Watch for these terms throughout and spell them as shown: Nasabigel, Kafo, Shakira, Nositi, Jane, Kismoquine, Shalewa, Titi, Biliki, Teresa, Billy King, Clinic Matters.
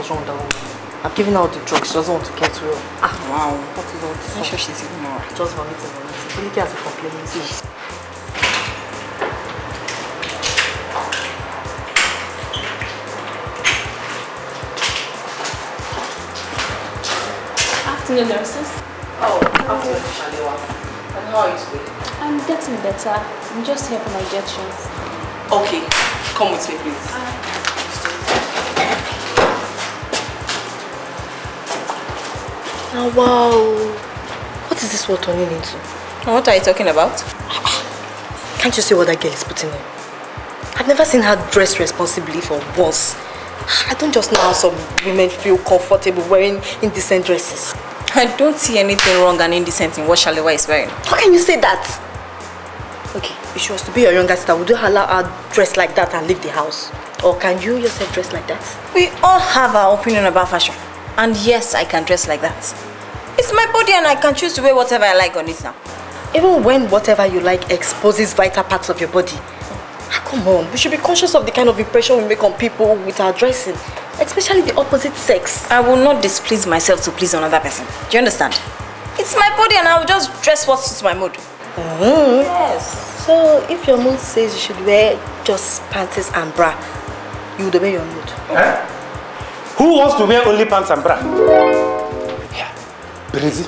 what's wrong with her. I've given her the drugs, she doesn't want to get well. Ah, wow. What is all this? I'm sure she's even alright. Just vomiting. Biliki has a complaint. Yes. Afternoon, nurses. Oh, afternoon, Shalewa. And how are you today? I'm getting better. I'm just here for my injections. Okay, come with me, please. Oh, wow. What is this world turning into? What are you talking about? Can't you see what that girl is putting on? I've never seen her dress responsibly for once. I don't just know how some women feel comfortable wearing indecent dresses. I don't see anything wrong and indecent in what Shalewa is wearing. How can you say that? Okay, if she was to be your younger sister, would you allow her dress like that and leave the house? Or can you yourself dress like that? We all have our opinion about fashion. And yes, I can dress like that. It's my body and I can choose to wear whatever I like on it now. Even when whatever you like exposes vital parts of your body. Come on, we should be conscious of the kind of impression we make on people with our dressing, especially the opposite sex. I will not displease myself to please another person. Do you understand? It's my body and I will just dress what suits my mood. Mm-hmm. Yes. So, if your mood says you should wear just panties and bra, you would obey your mood. Huh? Who wants to wear only pants and bra? Yeah. Breezy.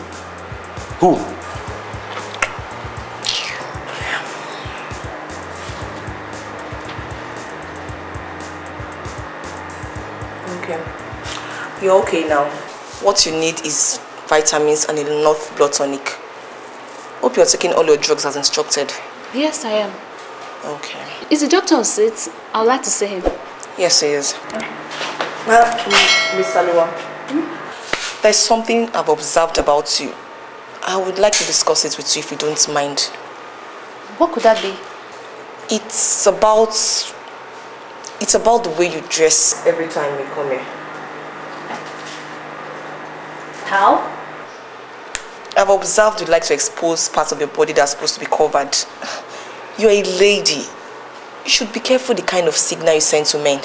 Who? You're okay now. What you need is vitamins and enough blood tonic. Hope you're taking all your drugs as instructed. Yes, I am. Okay. Is the doctor on seat? I would like to see him. Yes, he is. Okay. Miss Shalewa, there's something I've observed about you. I would like to discuss it with you if you don't mind. What could that be? It's about the way you dress every time you come here. How? I've observed you like to expose parts of your body that's supposed to be covered. You're a lady. You should be careful the kind of signal you send to men.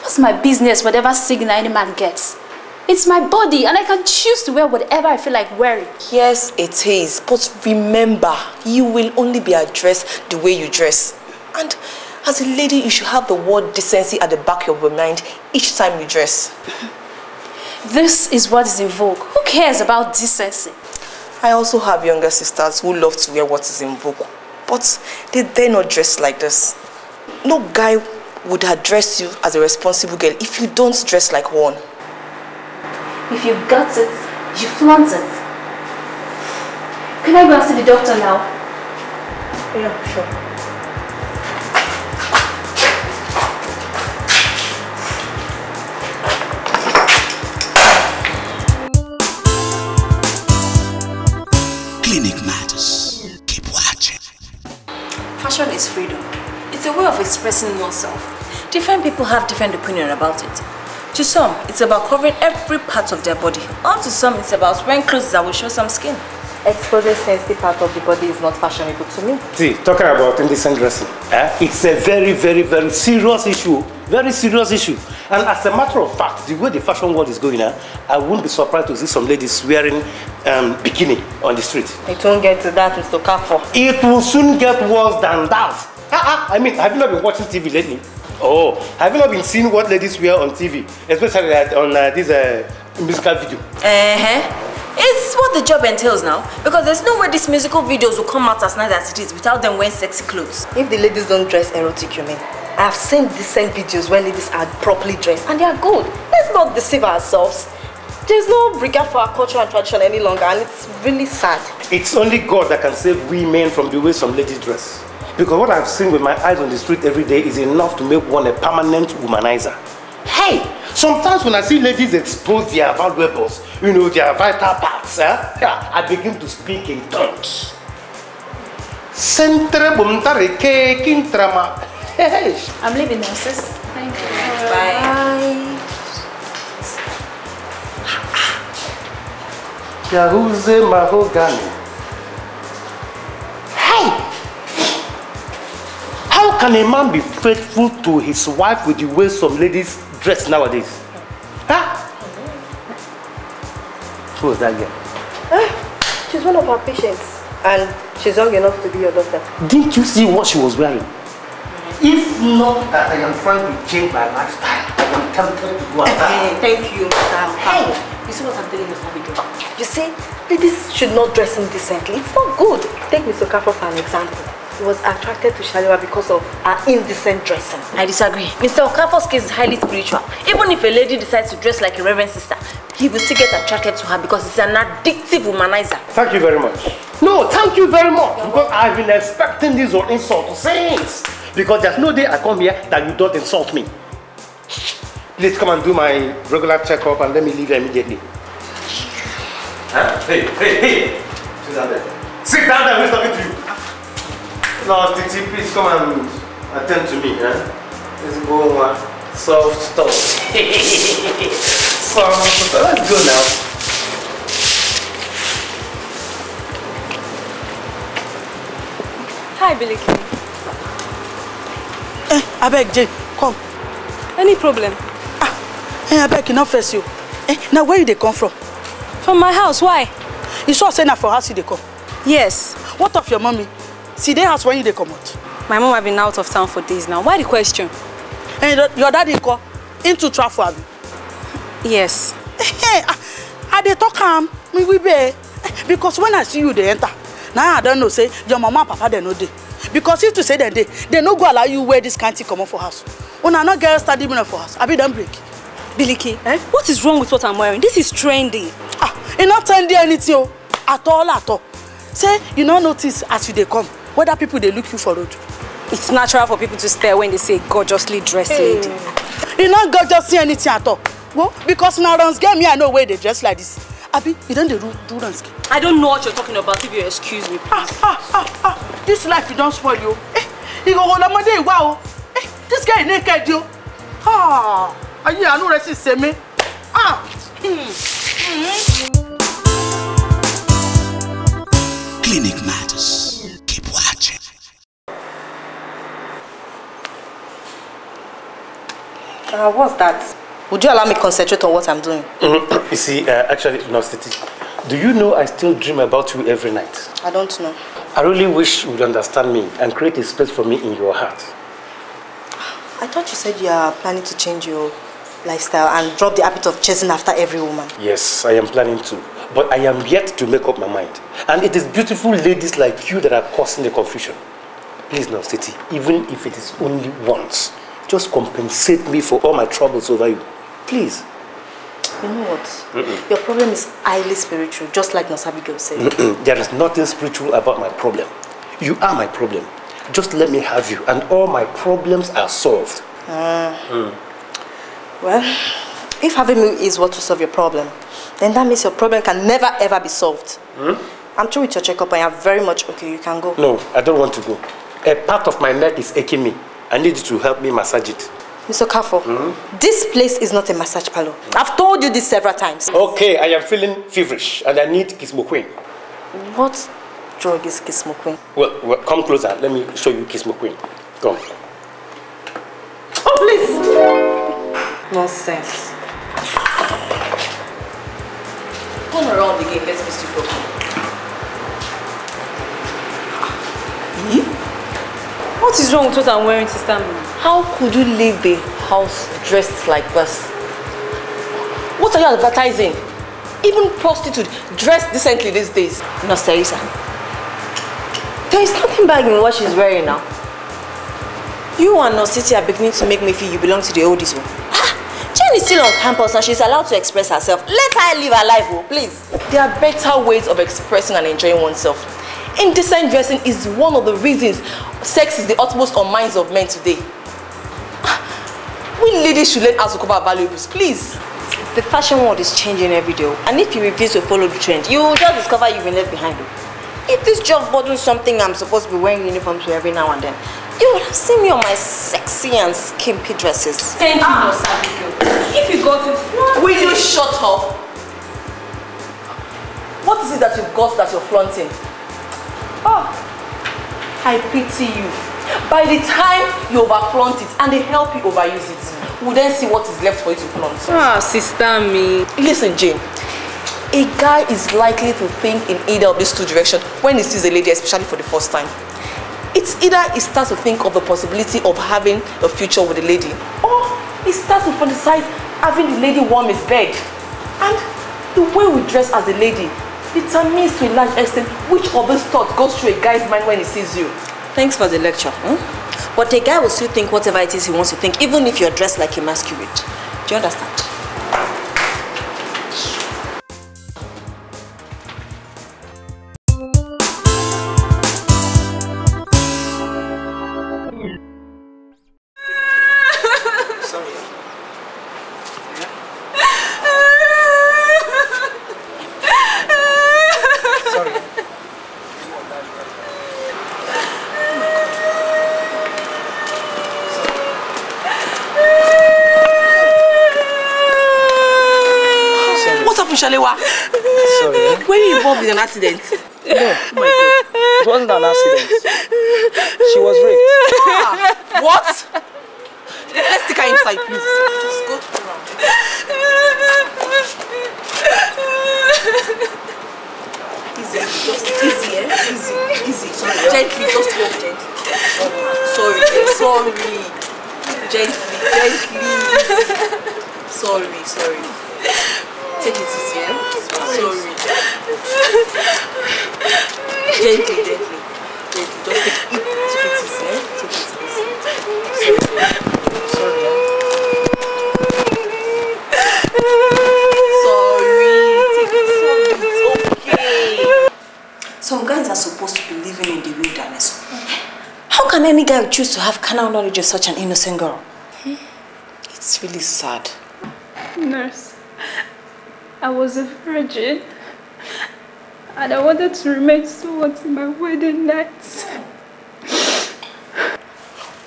What's my business, whatever signal any man gets? It's my body and I can choose to wear whatever I feel like wearing. Yes, it is. But remember, you will only be addressed the way you dress. And as a lady, you should have the word decency at the back of your mind each time you dress. This is what is in vogue. Who cares about decency? I also have younger sisters who love to wear what is in vogue, but they dare not dress like this. No guy would address you as a responsible girl if you don't dress like one. If you've got it, you flaunt it. Can I go and see the doctor now? Yeah, sure. Fashion is freedom. It's a way of expressing yourself. Different people have different opinions about it. To some, it's about covering every part of their body. Or to some, it's about wearing clothes that will show some skin. Exposing sensitive part of the body is not fashionable to me. See, talking about indecent dressing, it's a very, very, very serious issue. Very serious issue. And as a matter of fact, the way the fashion world is going, I wouldn't be surprised to see some ladies wearing bikini on the street. It won't get to that, Mr. Kafo. It will soon get worse than that. I mean, have you not been watching TV lately? Oh, have you not been seeing what ladies wear on TV? Especially on this musical video. It's what the job entails now, because there's no way these musical videos will come out as nice as it is without them wearing sexy clothes. If the ladies don't dress erotic, you mean? I've seen decent videos where ladies are properly dressed and they are good. Let's not deceive ourselves. There's no regard for our culture and tradition any longer, and it's really sad. It's only God that can save women from the way some ladies dress. Because what I've seen with my eyes on the street every day is enough to make one a permanent womanizer. Hey! Sometimes when I see ladies expose their valuables, you know, their vital parts, I begin to speak in tongues. I'm leaving now, sis. Thank you. Bye. Bye. Yahuze Mahogany. Hey! How can a man be faithful to his wife with the way some ladies dress nowadays? Huh? Who was that girl? She's one of our patients. And she's young enough to be your doctor. Didn't you see what she was wearing? If not that I am trying to change my lifestyle, I am tempted to go out. Thank you, Mr. Hey! You see what I'm telling you, Nasabigel? You see, ladies should not dress indecently. It's not good. Take Mr. Kafo for an example. He was attracted to Shalewa because of her indecent dressing. I disagree. Mr. Okafor's case is highly spiritual. Even if a lady decides to dress like a reverend sister, he will still get attracted to her because he's an addictive womanizer. Thank you very much. No, thank you very much. Because I've been expecting this or insult to say it. Because there's no day I come here that you don't insult me. Please come and do my regular checkup and let me leave here immediately. Huh? Hey! Sit down there. Sit down there, who's talking to you? No, Titi, please come and attend to me, eh? Let's go on soft stuff. Soft stuff. Let's go now. Hi, Billy King. Hey, I beg, Jane, come. Any problem? Hey, I beg, you not face you. Hey, now where did they come from? From my house, why? You sure say now for house you they come? Yes. What of your mommy? See, they house when they come out. My mom has been out of town for days now. Why the question? And your daddy go into traffic. Yes. I they talk calm. Me we be because when I see you they enter. Now I don't know say your mama and papa they no dey. Because if to say that they no go allow you wear this kind of come out for house. When I no girl study me for house, I be done break. Biliki, what is wrong with what I'm wearing? This is trendy. It's not trendy anything at all at all. Say you don't notice as you they come. Whether people they look you for road. It's natural for people to stare when they say gorgeously dressed lady. You not gorgeously anything at all. Well, because now Ronske, me I know where they dress like this. Abi, you don't do Ronske. I don't know what you're talking about. If you excuse me, please. This life you don't spoil you. You go hold on day wow. This guy naked you. Are you know that she me? Clinic matters. What's that? Would you allow me to concentrate on what I'm doing? You see, actually, no, Titi. Do you know I still dream about you every night? I don't know. I really wish you would understand me and create a space for me in your heart. I thought you said you are planning to change your lifestyle and drop the habit of chasing after every woman. Yes, I am planning to. But I am yet to make up my mind. And it is beautiful ladies like you that are causing the confusion. Please, no, Titi, even if it is only once, just compensate me for all my troubles over you. Please. You know what? Your problem is highly spiritual, just like Nasabigel said. There is nothing spiritual about my problem. You are my problem. Just let me have you, and all my problems are solved. Well, if having me is what to solve your problem, then that means your problem can never ever be solved. I'm through with your checkup, and I'm very much okay. You can go. No, I don't want to go. A part of my neck is aching me. I need you to help me massage it. Mr. Kafo, this place is not a massage parlor. I've told you this several times. Okay, I am feeling feverish and I need Kismoquine. What drug is Kismoquine? Well, come closer. Let me show you Kismoquine. Come. Oh, please! Nonsense. Come around again. Let's be super cool. What is wrong with what I'm wearing, Sister? How could you leave the house dressed like this? What are you advertising? Even prostitutes dress decently these days. No, Teresa. There is nothing bad in what she's wearing now. You and Nositi are beginning to make me feel you belong to the oldies. Jane is still on campus and she's allowed to express herself. Let her live her life, please. There are better ways of expressing and enjoying oneself. Indecent dressing is one of the reasons sex is the utmost on minds of men today. We ladies should learn how to cover our valuables, please. The fashion world is changing every day, and if you refuse to follow the trend, you will just discover you've been left behind. If this job wasn't something I'm supposed to be wearing uniform to every now and then, you would have seen me on my sexy and skimpy dresses. Thank you, Nasabigel. If you got it, will you shut up? What is it that you've got that you're flaunting? I pity you. By the time you overflaunt it and they help you overuse it, we'll then see what is left for you to plant. Ah, sister me. Listen, Jane. A guy is likely to think in either of these two directions when he sees a lady, especially for the first time. It's either he starts to think of the possibility of having a future with a lady, or he starts to fantasize having the lady warm his bed. And the way we dress as a lady determines to a large extent which of those thoughts goes through a guy's mind when he sees you. Thanks for the lecture. Hmm? But a guy will still think whatever it is he wants to think, even if you're dressed like a masquerade. Do you understand? Shalewa, sorry. Were you involved in an accident? No, oh my God. It wasn't an accident. She was raped. Ah, what? Let's take her inside, please. Just go around. Easy, just easy, eh? Easy, easy. Gently, just walk gently. Sorry, sorry. Gently, gently. Sorry, sorry. Take it easy, yeah? Sorry. Gently, gently. Just take it easy, yeah? Take it easy. Sorry. Sorry. Take it easy. It's okay. Some guys are supposed to be living in the wilderness. How can any guy choose to have carnal knowledge of such an innocent girl? It's really sad. Nurse. I was a virgin, and I wanted to remain so until my wedding night.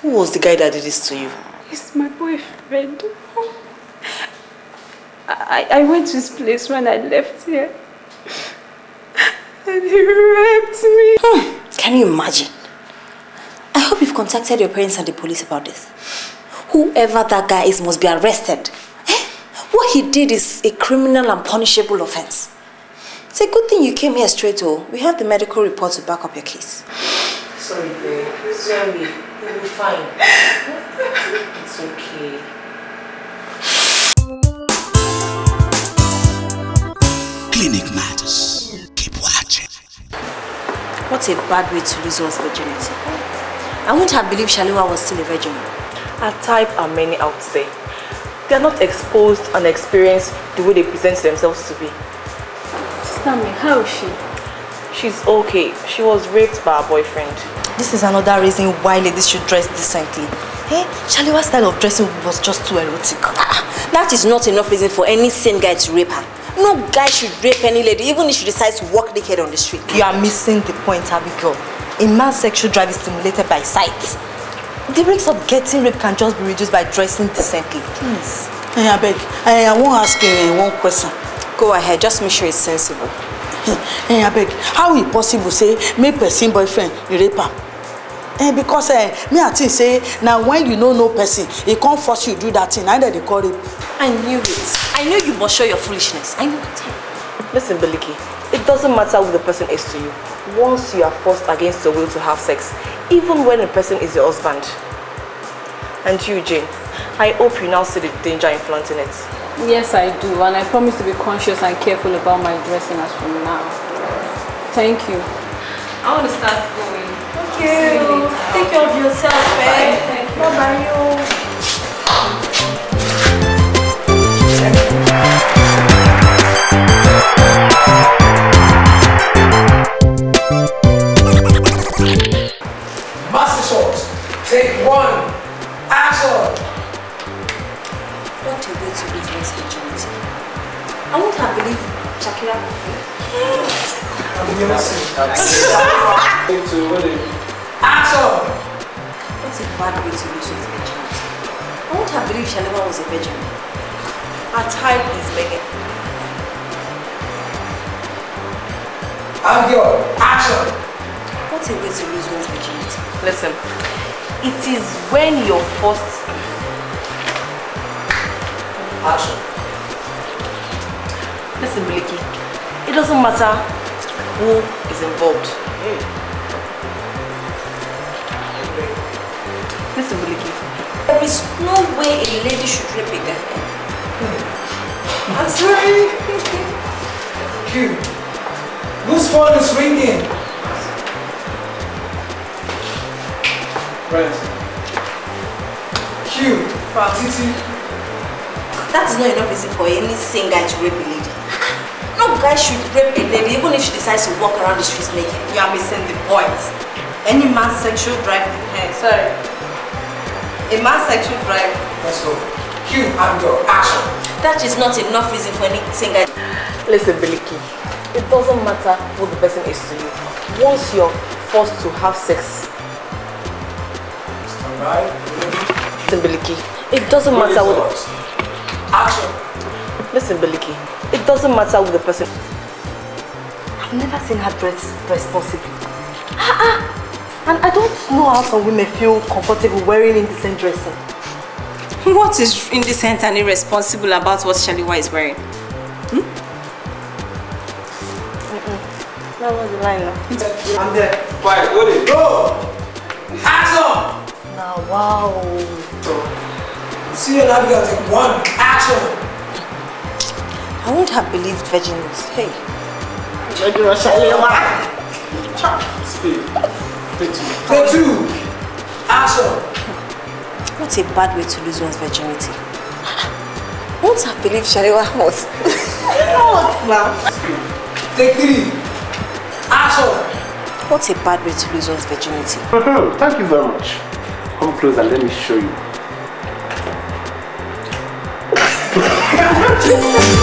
Who was the guy that did this to you? It's my boyfriend. I went to his place when I left here, and he raped me. Can you imagine? I hope you've contacted your parents and the police about this. Whoever that guy is must be arrested. What he did is a criminal and punishable offense. It's a good thing you came here straight, oh. We have the medical report to back up your case. Sorry, babe. Sorry. You'll be fine. It's okay. Clinic matters. Keep watching. What a bad way to lose one's virginity. I wouldn't have believed Shalewa was still a virgin. Our type are many out there. They are not exposed and experienced the way they present themselves to be. Sister me, how is she? She's okay. She was raped by her boyfriend. This is another reason why ladies should dress decently. Hey, Shalewa's style of dressing was just too erotic. That is not enough reason for any sane guy to rape her. No guy should rape any lady, even if she decides to walk naked on the street. You are missing the point, Abigail. A man's sexual drive is stimulated by sight. The risk of getting raped can just be reduced by dressing decently, please. Hey, I beg. Hey, I won't ask you one question. Go ahead, just make sure it's sensible. Hey, I beg. How is it possible, say, make person boyfriend, you rape her? Hey, because me I think say, now when you know no person, they can't force you to do that thing, either they call it. I knew it. I knew you must show your foolishness. I knew it. Listen, Biliki, it doesn't matter who the person is to you. Once you are forced against your will to have sex, even when a person is your husband. And you, Jane, I hope you now see the danger in flaunting it. Yes, I do, and I promise to be conscious and careful about my dressing as from now. Thank you. I want to start going. Thank you. Take care of yourself, eh? Thank you. Bye-bye. Master shot. Take one. Action. What a way to lose one's virginity. I won't have believed Shakira. I've never seen that. Action. What a bad way to lose one's virginity. I won't have believed Shalewa was a virgin. Our time is begging. I'm your action. What a way to lose one's virginity. Listen, it is when you're forced compassion. Listen, Biliki, it doesn't matter who is involved. Hey. Listen, Biliki, there is no way a lady should rape a guy. I'm sorry. Hey. Whose phone is ringing? Friends. You, Titi. That's not enough, is it, for any sane guy to rape a lady? No guy should rape a lady even if she decides to walk around the streets naked. You are missing the point. Any man's sexual drive. Sorry. A man's sexual drive. That's all. You and your action. That is not enough reason for any sane guy. Listen, Biliki. It doesn't matter who the person is to you. Once you're forced to have sex. Stand by. Listen, Biliki, it doesn't matter what action. Listen, Biliki, it doesn't matter with the person. I've never seen her dress responsibly. And I don't know how some women feel comfortable wearing indecent dressing. What is indecent and irresponsible about what Shalewa is wearing? That was the line. I'm there. Why? What is it? Go! Action! Now, wow. See you now, girls, in one action! I wouldn't have believed virgins. Hey. Virgin Shalewa! Speed. Take two! Action! What a bad way to lose one's virginity. Wouldn't have believed Shalewa was. What now? Take three! Action! What a bad way to lose one's virginity. Thank you very much. Come close and let me show you.